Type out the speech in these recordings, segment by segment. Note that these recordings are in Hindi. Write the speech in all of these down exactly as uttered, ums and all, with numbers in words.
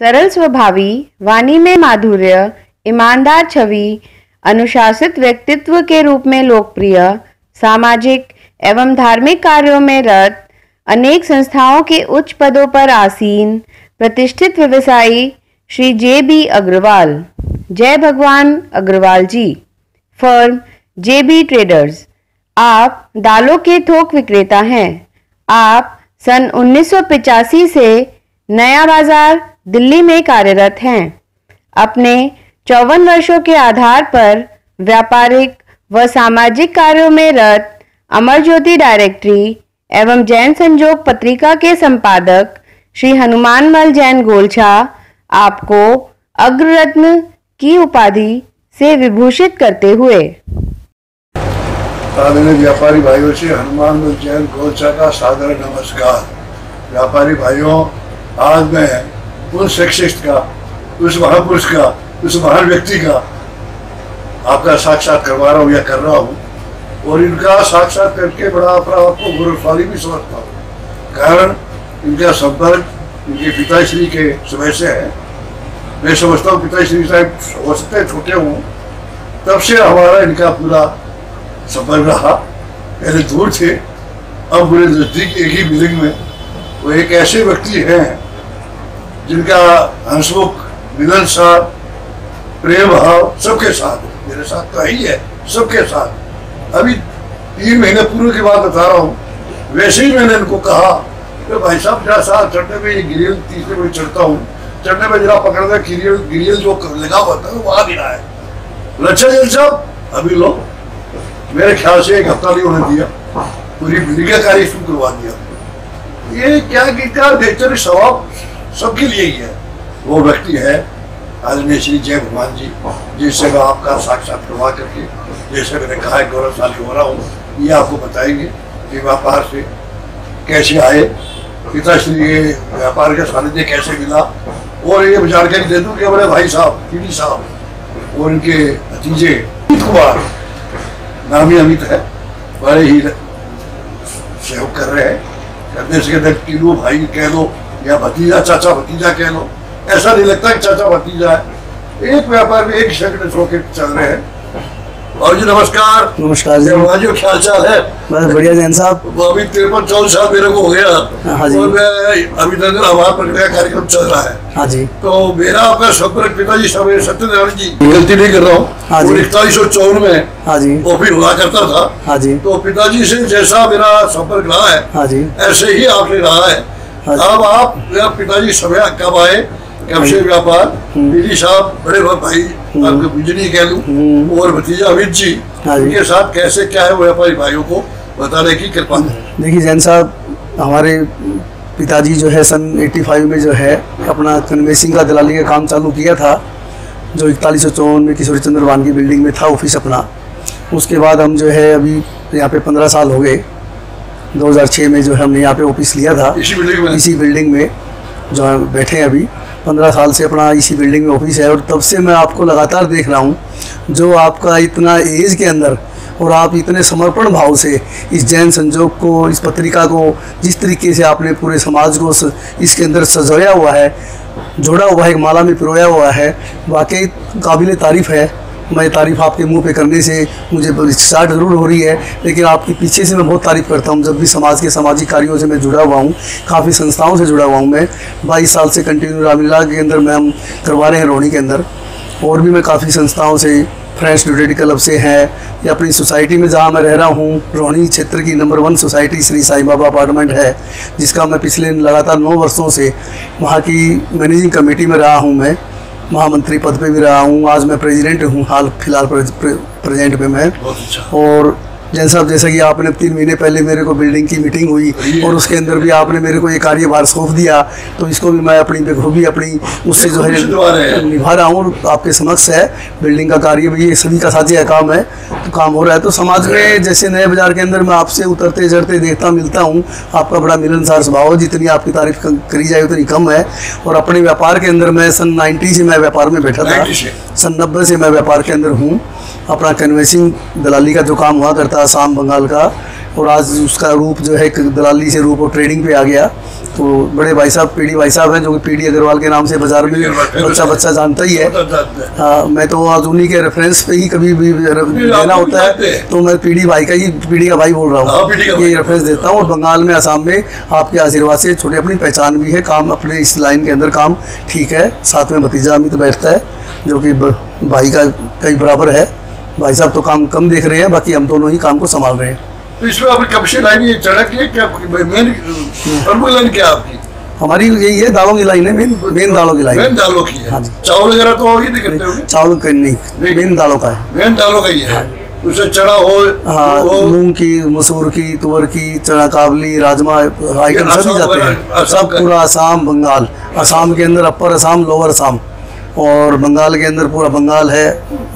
सरल स्वभावी, वाणी में माधुर्य, ईमानदार छवि, अनुशासित व्यक्तित्व के रूप में लोकप्रिय, सामाजिक एवं धार्मिक कार्यों में रत, अनेक संस्थाओं के उच्च पदों पर आसीन, प्रतिष्ठित व्यवसायी श्री जे B Agarwal, Jai Bhagwan Agarwal ji. Firm J B traders. आप दालों के थोक विक्रेता हैं। आप सन उन्नीस सौ पचासी से नया बाजार दिल्ली में कार्यरत हैं। अपने चौवन वर्षों के आधार पर व्यापारिक व सामाजिक कार्यों में रत, अमरज्योति डायरेक्टरी एवं जैन संजो पत्रिका के संपादक श्री हनुमान मल जैन गोलछा आपको अग्ररत्न की उपाधि से विभूषित करते हुए व्यापारी भाइयों से हनुमान मल जैन गोलछा का सादर नमस्कार। व्यापारी भाइयों, आज मैं उन शख्सियत का, उस महापुरुष का, उस महान व्यक्ति का आपका साक्षात करवा रहा हूँ या कर रहा हूँ, और इनका साक्षात करके बड़ा अपना आपको गौरवशाली भी समझता हूँ। कारण इनका संपर्क इनके पिताश्री के समय से है। मैं समझता हूँ पिताश्री साहब हो सकते छोटे हों, तब से हमारा इनका पूरा संपर्क रहा। पहले दूर थे, अब पूरे नजदीक एक ही बिल्डिंग में। वो एक ऐसे व्यक्ति हैं जिनका हंसमुख, मिलनसार, प्रेम भाव सबके साथ, मेरे साथ तो यही है, सबके साथ। अभी तीन महीने पूर्व की बात बता रहा हूँ। वैसे ही मैंने इनको कहा, तो भाई साहब जरा साथ चढ़ने में ये गिरियल तीसरे में चढ़ता हूँ, चढ़ने में जरा पकड़ना गिरियल गिरियल जो लगा हुआ था वहाँ गिरा है। अच्छा जैन साहब अभी लो, मेरे ख्याल से एक हफ्ता नहीं होने दिया, पूरी बिल्डिंग कार्य शुरू करवा दिया। ये क्या कितना नेचर स्वभाव सबके लिए ही है। वो व्यक्ति है आदरणीय श्री जय भगवान जी, जिससे मैं आपका साक्षात करवा करके, जैसे मैंने कहा गौरवशाली हो रहा हूँ। ये आपको बताएंगे कि व्यापार से कैसे आए, पिताश्री व्यापार के सानिध्य कैसे मिला, और ये जानकारी दे दूँ कि हमारे भाई साहब पीडी साहब और इनके भतीजे अमित कुमार, नामी अमित है, बड़े ही सहयोग कर रहे हैं। करने से कहते तीनों भाई कह लो या भतीजा चाचा भतीजा कह लो, ऐसा नहीं लगता कि चाचा भतीजा है। एक व्यापार में एक शक्ल छोके चल रहे हैं। और जी नमस्कार। नमस्कार जी, जो क्या चाल है? बस बढ़िया जैन साहब। अभी तिरपन चौदह साल मेरे को हो गया। हाँ जी। और मैं अभी तक आभार प्रक्रिया कार्यक्रम चल रहा है। हाँ जी। तो मेरा आपका संपर्क पिताजी साहब सत्यनारायण जी, गलती नहीं कर रहा हूँ। हाँ जी। इकतालीस सौ चौवन में हाँ जी ऑफिस हुआ करता था। हाँ जी। तो पिताजी से जैसा मेरा संपर्क रहा है, हाँ जी, ऐसे ही आपने रहा है। अब आप मेरा पिताजी समय कब आए, कब से व्यापार, पीडी साहब बड़े भाई आपके बिजली कह लूँ, और भतीजा अमित जी, इनके साथ कैसे क्या है व्यापारी भाइयों को बताने की कृपा। देखिए जैन साहब, हमारे पिताजी जो है सन पचासी में जो है अपना कन्वेसिंग का दलाली का काम चालू किया था, जो इकतालीस सौ चौवन में किशोरी चंद्र वान की बिल्डिंग में था ऑफिस अपना। उसके बाद हम जो है अभी यहाँ पे पंद्रह साल हो गए। दो हज़ार छः में जो है हमने यहाँ पे ऑफिस लिया था, इसी बिल्डिंग में, इसी बिल्डिंग में जो है बैठे हैं अभी। पंद्रह साल से अपना इसी बिल्डिंग में ऑफिस है, और तब से मैं आपको लगातार देख रहा हूँ। जो आपका इतना एज के अंदर और आप इतने समर्पण भाव से इस जैन संजोग को, इस पत्रिका को जिस तरीके से आपने पूरे समाज को इसके अंदर सजोया हुआ है, जोड़ा हुआ है, एक माला में पिरोया हुआ है, वाकई काबिल तारीफ़ है। मैं तारीफ़ आपके मुंह पे करने से मुझे स्टार्ट ज़रूर हो रही है, लेकिन आपके पीछे से मैं बहुत तारीफ़ करता हूँ। जब भी समाज के सामाजिक कार्यों से मैं जुड़ा हुआ हूँ, काफ़ी संस्थाओं से जुड़ा हुआ हूँ, मैं बाईस साल से कंटिन्यू रामलीला के अंदर मैं हम करवा रहे हैं, रोहणी के अंदर। और भी मैं काफ़ी संस्थाओं से, फ्रेंड्स डिबेट क्लब से हैं, या अपनी सोसाइटी में जहाँ मैं रह रहा हूँ, रोहणी क्षेत्र की number one society Shri Sai Baba apartment है, जिसका मैं पिछले लगातार नौ वर्षों से वहाँ की मैनेजिंग कमेटी में रहा हूँ। मैं महामंत्री पद पे भी रहा हूँ, आज मैं प्रेसिडेंट हूँ हाल फिलहाल प्रेजेंट पे मैं। और जैन साहब, जैसा कि आपने तीन महीने पहले मेरे को बिल्डिंग की मीटिंग हुई और उसके अंदर भी आपने मेरे को ये कार्यभार सौंप दिया, तो इसको भी मैं अपनी बेखूबी अपनी उससे जो है निभा रहा हूँ, आपके समक्ष है। बिल्डिंग का कार्य भी ये सभी का साझा काम है, तो काम हो रहा है। तो समाज में जैसे नए बाज़ार के अंदर मैं आपसे उतरते चढ़ते देखता मिलता हूँ, आपका बड़ा मिलनसार स्वभाव है, जितनी आपकी तारीफ करी जाए उतनी कम है। और अपने व्यापार के अंदर मैं सन नाइन्टी से मैं व्यापार में बैठा था, सन नब्बे से मैं व्यापार के अंदर हूँ। अपना कन्वेंसिंग दलाली का जो काम हुआ करता आसाम बंगाल का, और आज उसका रूप जो है दलाली से रूप और ट्रेडिंग पे आ गया। तो बड़े भाई साहब पीडी भाई साहब हैं जो कि पीडी अग्रवाल के नाम से बाजार में बच्चा बच्चा जानता ही है। हाँ, मैं तो आज उन्हीं के रेफरेंस पे ही कभी भी देना होता है तो मैं पीडी भाई का ही पीडी का भाई बोल रहा हूँ, ये रेफरेंस देता हूँ। और बंगाल में आसाम में आपके आशीर्वाद से छोटी अपनी पहचान भी है, काम अपने इस लाइन के अंदर काम ठीक है। साथ में भतीजा अमित बैठता है जो कि भाई का कई बराबर है। भाई साहब तो काम कम देख रहे हैं, बाकी हम दोनों ही काम को संभाल रहे हैं। तो इसमें आपने कब से लाइन ये चढ़क है क्या, मेन प्रमुख लाइन क्या आपकी? हमारी यही है, दालों की लाइन है, मेन मेन दालों की लाइन, मेन दालों की है। चावल वगैरह तो होगी नहीं करते होंगे? चावल का नहीं, मेन दालों का है, मेन दालों का ही है। उससे चना हो, हाँ, मूंग की, मसूर की, तुअर की, चना काबली, राजमा, आइटम सभी जाते हैं सब पूरा आसाम बंगाल। आसाम के अंदर अपर आसाम, लोअर आसाम, और बंगाल के अंदर पूरा बंगाल है।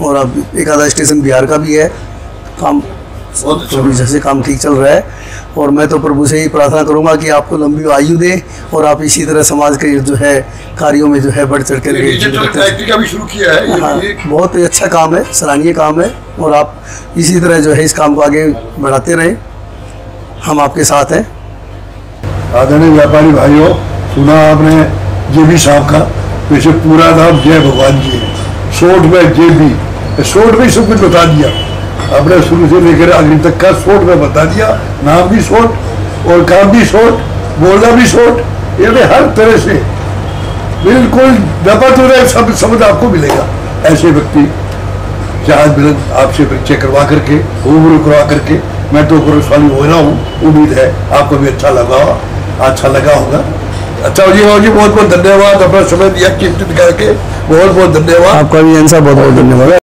और अब एक आधा स्टेशन बिहार का भी है। काम बहुत जैसे काम ठीक चल रहा है। और मैं तो प्रभु से ही प्रार्थना करूंगा कि आपको लंबी आयु दे और आप इसी तरह समाज के जो है कार्यों में जो है बढ़ चढ़ कर है। हाँ, बहुत ही अच्छा काम है, सराहनीय काम है। और आप इसी तरह जो है इस काम को आगे बढ़ाते रहें, हम आपके साथ हैं। आदरणीय व्यापारी भाइयों, सुना आपने जेबी साहब का, वैसे पूरा नाम जय भगवान जी है, शॉर्ट में जेबी, शॉर्ट में सब कुछ बता दिया आपने, शुरू से लेकर आखिर तक का शॉर्ट में बता दिया। नाम भी शॉर्ट और काम भी शॉर्ट, बोलना भी शॉर्ट, यानी हर तरह से बिल्कुल व्यापार सब शब्द आपको मिलेगा। ऐसे व्यक्ति जहाज बिलंद आपसे परिचय करवा करके, घूमरू करवा करके मैं तो गौरवशाली हो रहा हूँ। उम्मीद है आपको भी अच्छा लगा अच्छा लगा होगा। अच्छा जी भाव जी, बहुत बहुत धन्यवाद, अपना समय दिया, कीमती दिखा के बहुत बहुत धन्यवाद आपका भी। बहुत बहुत धन्यवाद।